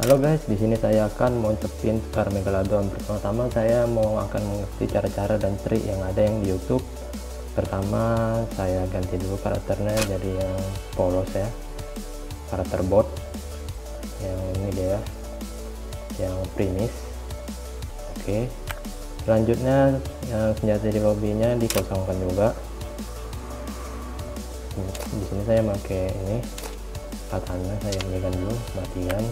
Halo guys, di sini saya akan moncepin SCAR Megalodon. Pertama saya akan mengerti cara-cara dan trik yang ada yang di YouTube. Pertama saya ganti dulu karakternya jadi yang polos ya, karakter bot yang ini dia, yang primis. Oke, selanjutnya senjata di lobbynya dikosongkan juga. Di sini saya pakai ini katana, saya belikan dulu matikan.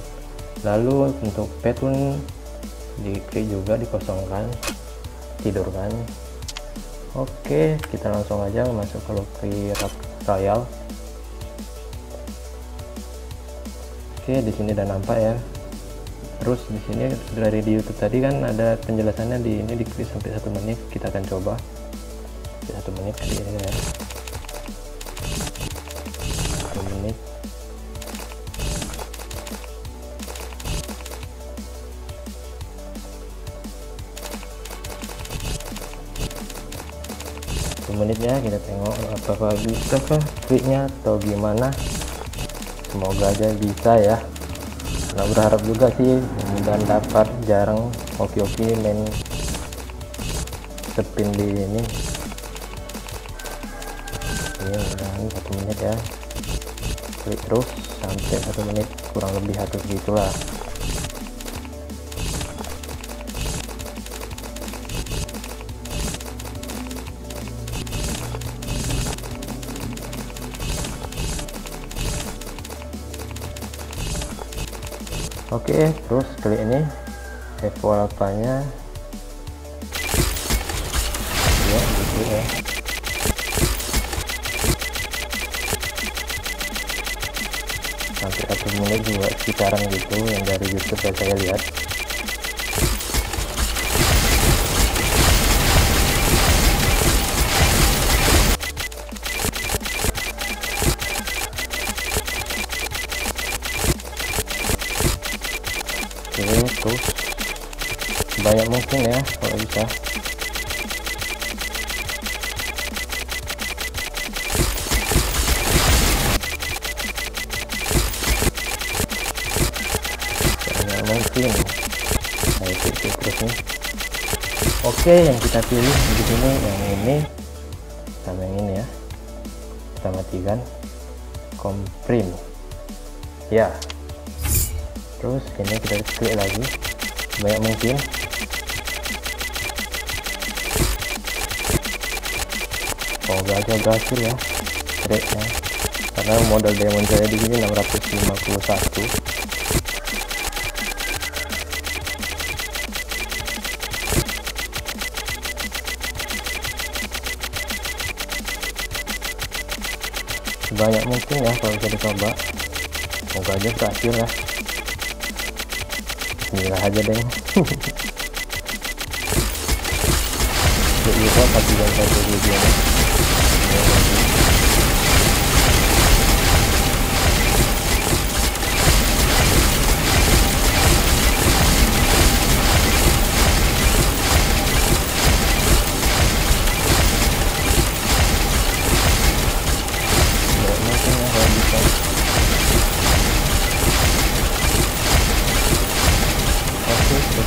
Lalu untuk petun diklik juga dikosongkan, tidurkan. Oke, kita langsung aja masuk ke lobby royal. Oke, di sini udah nampak ya. Terus di sini dari di YouTube tadi kan ada penjelasannya, di ini diklik sampai 1 menit. Kita akan coba 1 menit kali ini ya. 1 menit. Menitnya kita tengok apakah bisakah triknya atau gimana. Semoga aja bisa ya, nah berharap juga sih dan dapat. Jarang oke-oke main spin di ini. Ini udah 1 menit ya, klik terus sampai 1 menit kurang lebih, atau gitulah. Oke, terus klik ini eval apanya ya, gitu ya. Sampai 1 menit juga sekitaran gitu yang dari YouTube saya lihat. Terus banyak mungkin ya kalau bisa. Banyak mungkin. Nah, itu terus nih. Oke, yang kita pilih di sini yang ini sama yang ini ya. Kita matikan komprim. Ya. Terus ini kita klik lagi banyak mungkin. Semoga aja berhasil ya triknya, karena modal diamond saya di sini 651. Banyak mungkin ya kalau bisa dicoba. Semoga aja berhasil ya. Bismillah aja deh. Jadi pasti dan satu videonya.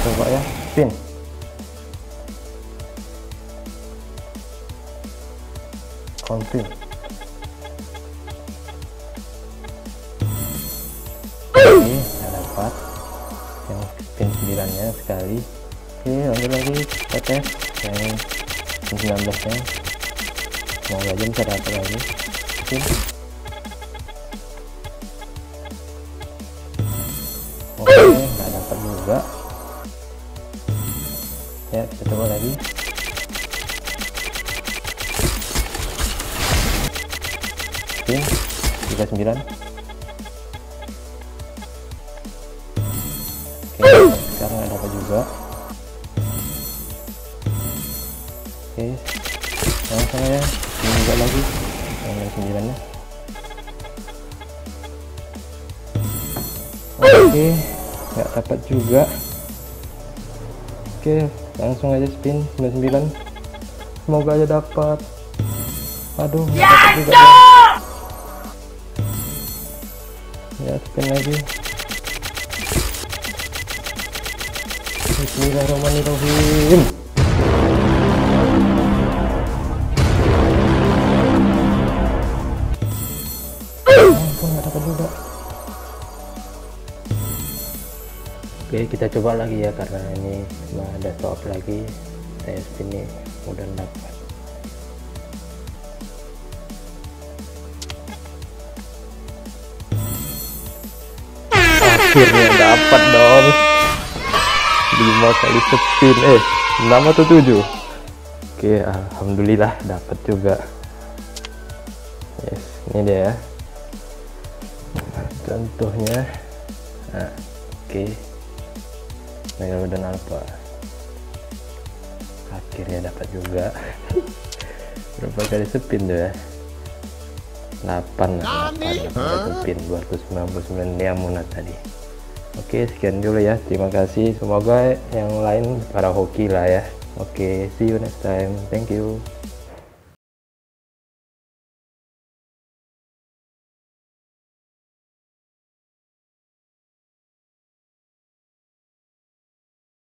Coba ya spin. Kontin. Oke, dapat yang spin 9-nya sekali. Oke, lanjut lagi kita tes yang 19-nya. Semoga aja bisa dapat lagi. Spin. Oke, nggak dapat juga. Ya, kita coba lagi. Oke, 39. Oke, sekarang ada apa juga. Oke, langsung ya, ini juga lagi yang 9-nya. Oke, nggak dapat juga. Oke, langsung aja spin 99. Semoga aja dapat. Aduh, nggak dapat juga. Ya, spin lagi. Bismillahirrahmanirrahim. Ampun, nggak dapat juga. Oke, kita coba lagi ya, karena ini ada top lagi. Saya spin nih, mudah dapat. Akhirnya dapat dong. 5 kali spin, 6 atau 7. Oke, alhamdulillah dapat juga. Yes, ini dia ya contohnya. Nah, oke, Megalodon Alpha akhirnya dapat juga. Berapa kali spin tuh ya? 8 kali spin, 299 diamonat tadi. Oke, sekian dulu ya, terima kasih. Semoga yang lain para hoki lah ya. Oke, see you next time, thank you.